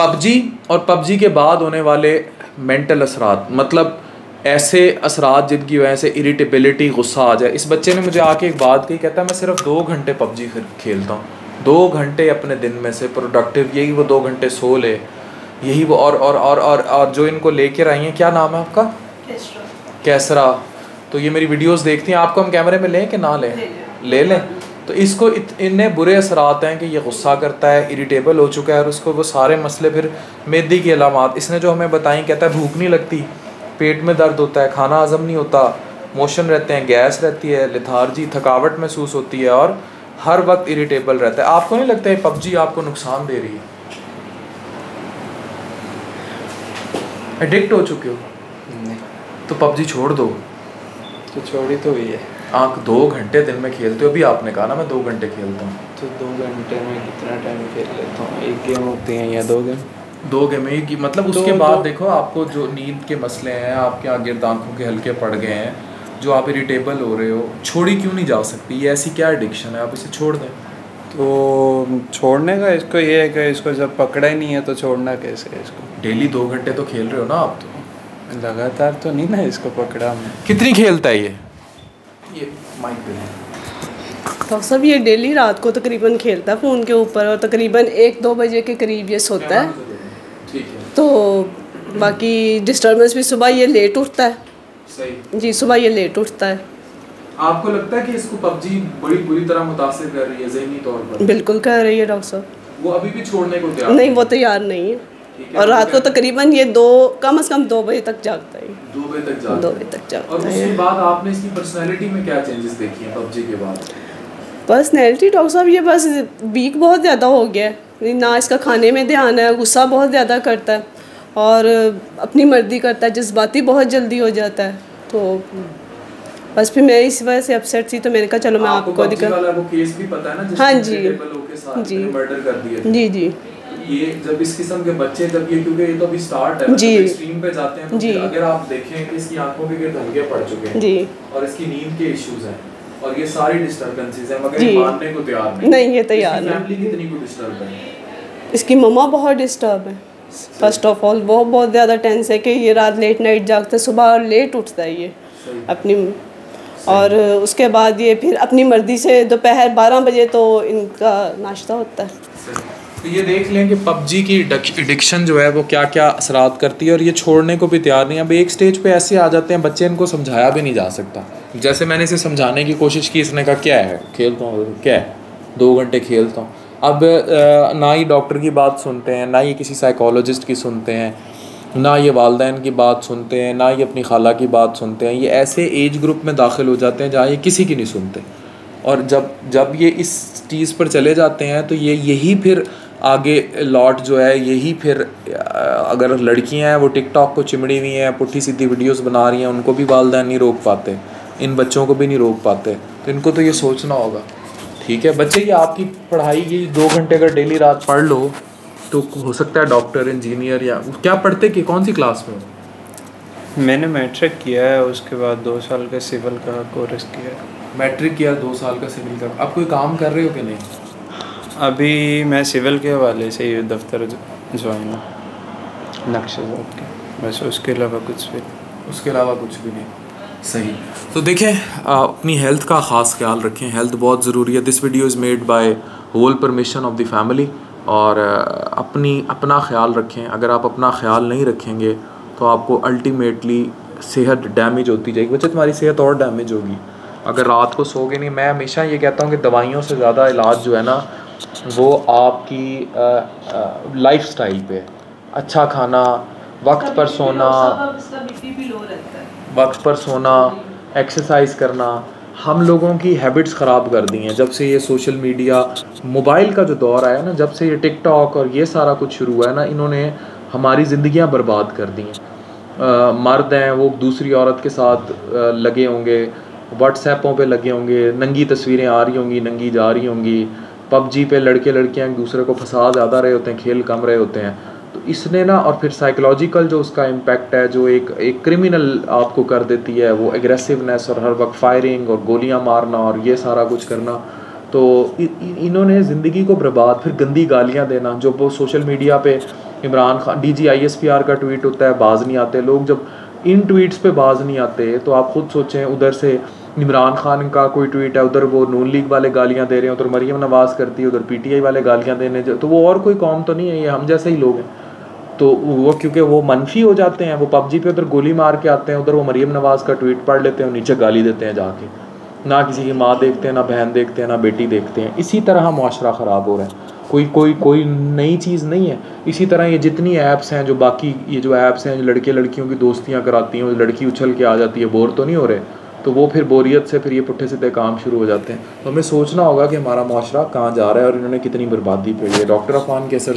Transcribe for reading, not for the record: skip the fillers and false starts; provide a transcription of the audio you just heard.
PUBG और PUBG के बाद होने वाले मेंटल असरात, मतलब ऐसे असरात जिनकी वजह से इरिटेबिलिटी, गुस्सा आ जाए। इस बच्चे ने मुझे आके एक बात कही, कहता है मैं सिर्फ 2 घंटे पबजी खेलता हूँ, 2 घंटे अपने दिन में से प्रोडक्टिव, यही वो 2 घंटे सो ले, यही वो और जो इनको लेकर आई हैं, क्या नाम है आपका? कैसरा। तो ये मेरी वीडियोस देखती हैं, आपको हम कैमरे में लें कि ना लें? ले लें। तो इसको इतने बुरे असरात हैं कि ये गुस्सा करता है, इरिटेबल हो चुका है और उसको वो सारे मसले, फिर मेदी की अलामत इसने जो हमें बताई, कहता है भूख नहीं लगती, पेट में दर्द होता है, खाना हज़म नहीं होता, मोशन रहते हैं, गैस रहती है, लेथार्जी, थकावट महसूस होती है और हर वक्त इरिटेबल रहता है। आपको नहीं लगता है पबजी आपको नुकसान दे रही है? एडिक्ट हो चुके हो? नहीं। तो पबजी छोड़ दो। तो छोड़ी तो हुई है। आप 2 घंटे दिन में खेलते हो, अभी आपने कहा ना मैं 2 घंटे खेलता हूँ, तो 2 घंटे में कितना टाइम खेल लेता हूँ? एक गेम होती है या 2 गेम? 2 गेम ही, मतलब उसके बाद देखो आपको जो नींद के मसले हैं, आपके यहाँ गिर्द आंखों के हल्के पड़ गए हैं, जो आप इरिटेबल हो रहे हो, छोड़ी क्यों नहीं जा सकती? ये ऐसी क्या एडिक्शन है आप इसे छोड़ दें? तो छोड़ने का इसको ये है कि इसको जब पकड़ा ही नहीं है तो छोड़ना कैसे है इसको? डेली 2 घंटे तो खेल रहे हो ना आप, तो लगातार तो नहीं ना इसको पकड़ा मैं। कितनी खेलता है ये माइक पे? तो सब ये डेली रात को तकरीबन खेलता है फ़ोन के ऊपर, और तकरीबन 1-2 बजे के करीब ये सोता है। ठीक है। तो बाकी डिस्टर्बेंस भी, सुबह ये लेट उठता है। सही। जी, सुबह ये लेट उठता है। आपको लगता है कि इसको पबजी बड़ी बुरी तरह मुतासिर कर रही है ज़हनी तौर पर? बिल्कुल कर रही है डॉक्टर साहब। वो अभी भी छोड़ने को तैयार नहीं? वो तैयार नहीं है, और रात को तकरीबन ये कम अज़ कम 2 बजे तक जागता है। 2 बजे तक जागता है। और उसके बाद आपने इसकी पर्सनैलिटी में क्या चेंजेस देखी हैं पबजी के बाद? पर्सनैलिटी डॉक्टर साहब ये बस वीक बहुत ज़्यादा हो गया है ना, इसका खाने में ध्यान है, गुस्सा बहुत ज़्यादा करता है और अपनी मर्जी करता है, जज्बाती बहुत जल्दी हो जाता है। तो बस फिर मैं इस वजह से अपसेट थी, तो मैंने कहा चलो मैं आपको केस भी पता है ना? हाँ जी जी मर्डर कर दिया। जी जी। ये जब इस किस्म के बच्चे, जब ये, क्योंकि ये तो अभी स्टार्ट है, जी एक्सट्रीम पे जाते हैं, जी अगर आप देखें कि इसकी आंखों के धब्बे पड़ चुके हैं, जी और इसकी नींद के इश्यूज हैं और ये सारी डिस्टर्बेंसेस हैं, मगर ये मानने को तैयार नहीं। नहीं ये तैयार नहीं। फैमिली कितनी को डिस्टर्ब है? इसकी मम्मा बहुत डिस्टर्ब है। फर्स्ट ऑफ ऑल वो बहुत ज़्यादा टेंस है कि ये रात लेट नाइट जागता है, सुबह लेट उठता है ये अपनी, और उसके बाद ये फिर अपनी मर्जी से दोपहर 12 बजे तो इनका नाश्ता होता है। तो ये देख लें कि पबजी की एडिक्शन जो है वो क्या क्या असरात करती है, और ये छोड़ने को भी तैयार नहीं है। अब एक स्टेज पे ऐसे आ जाते हैं बच्चे, इनको समझाया भी नहीं जा सकता। जैसे मैंने इसे समझाने की कोशिश की, इसने कहा क्या है खेलता हूँ, क्या है 2 घंटे खेलता हूँ। अब ना ही डॉक्टर की बात सुनते हैं, ना ही किसी साइकोलॉजिस्ट की सुनते हैं, ना ये वालदैन की बात सुनते हैं, ना ये अपनी खाला की बात सुनते हैं। ये ऐसे एज ग्रुप में दाखिल हो जाते हैं जहाँ ये किसी की नहीं सुनते, और जब ये इस चीज़ पर चले जाते हैं तो ये यही फिर आगे लॉट जो है, यही फिर अगर लड़कियां हैं वो टिकटॉक को चिमड़ी हुई हैं, पुट्ठी सीधी वीडियोस बना रही हैं, उनको भी वालदैन नहीं रोक पाते, इन बच्चों को भी नहीं रोक पाते। तो इनको तो ये सोचना होगा। ठीक है बच्चे, ये आपकी पढ़ाई, ये 2 घंटे अगर डेली रात पढ़ लो तो हो सकता है डॉक्टर, इंजीनियर, या क्या पढ़ते कि कौन सी क्लास में हो? मैंने मैट्रिक किया है, उसके बाद 2 साल का सिविल का कोर्स किया है। मैट्रिक किया, 2 साल का सिविल का। आप कोई काम कर रहे हो कि नहीं? अभी मैं सिविल के हवाले से ये दफ्तर ज्वाइन हूँ, नक्शेजात के, बस उसके अलावा कुछ भी नहीं। उसके अलावा कुछ भी नहीं। सही। तो देखें, अपनी हेल्थ का ख़ास ख्याल रखें, हेल्थ बहुत ज़रूरी है। This video is made by whole permission of the family. और अपना ख्याल रखें। अगर आप अपना ख्याल नहीं रखेंगे तो आपको अल्टीमेटली सेहत डैमेज होती जाएगी। बच्चे तुम्हारी सेहत और डैमेज होगी अगर रात को सोगे नहीं। मैं हमेशा ये कहता हूँ कि दवाइयों से ज़्यादा इलाज जो है ना वो आपकी लाइफस्टाइल पे, अच्छा खाना, वक्त पर सोना, एक्सरसाइज करना। हम लोगों की हैबिट्स ख़राब कर दी हैं जब से ये सोशल मीडिया, मोबाइल का जो दौर आया ना, जब से ये टिकटॉक और ये सारा कुछ शुरू हुआ है ना, इन्होंने हमारी ज़िंदगियां बर्बाद कर दी हैं। मर्द हैं वो दूसरी औरत के साथ लगे होंगे, व्हाट्सएपों पे लगे होंगे, नंगी तस्वीरें आ रही होंगी, नंगी जा रही होंगी। पबजी पे लड़के लड़कियाँ एक दूसरे को फंसा ज़्यादा रहे होते हैं, खेल कम रहे होते हैं। तो इसने ना, और फिर साइकोलॉजिकल जो उसका इम्पैक्ट है, जो एक क्रिमिनल आपको कर देती है वो एग्रेसिवनेस, और हर वक्त फायरिंग और गोलियां मारना और ये सारा कुछ करना। तो इन्होंने ज़िंदगी को बर्बाद, फिर गंदी गालियां देना, जो वो सोशल मीडिया पे इमरान खान DG ISPR का ट्वीट होता है, बाज नहीं आते लोग। जब इन ट्वीट्स पे बाज नहीं आते तो आप खुद सोचें, उधर से इमरान खान का कोई ट्वीट है, उधर वो नून लीग वाले गालियां दे रहे हैं, उधर मरियम नवाज़ करती है, उधर PTI वाले गालियां देने, तो वो और कोई कौम तो नहीं है, ये हम जैसे ही लोग हैं। तो वो क्योंकि वो मनफी हो जाते हैं, वो PUBG पे उधर गोली मार के आते हैं, उधर वो मरियम नवाज़ का ट्वीट पढ़ लेते हैं और नीचे गाली देते हैं जाके। ना किसी की माँ देखते हैं, ना बहन देखते हैं, ना बेटी देखते हैं। इसी तरह माशरा ख़राब हो रहा है, कोई नई चीज़ नहीं है। इसी तरह ये जितनी ऐप्स हैं, जो बाकी ये जो ऐप्स हैं जो लड़के लड़कियों की दोस्तियाँ कराती हैं, लड़की उछल के आ जाती है, बोर तो नहीं हो रहे, तो वो फिर बोरियत से फिर ये पुट्ठे सीधे काम शुरू हो जाते हैं। तो हमें सोचना होगा कि हमारा माशरा कहाँ जा रहा है और इन्होंने कितनी बर्बादी फैलाई है। डॉक्टर अफान कैसर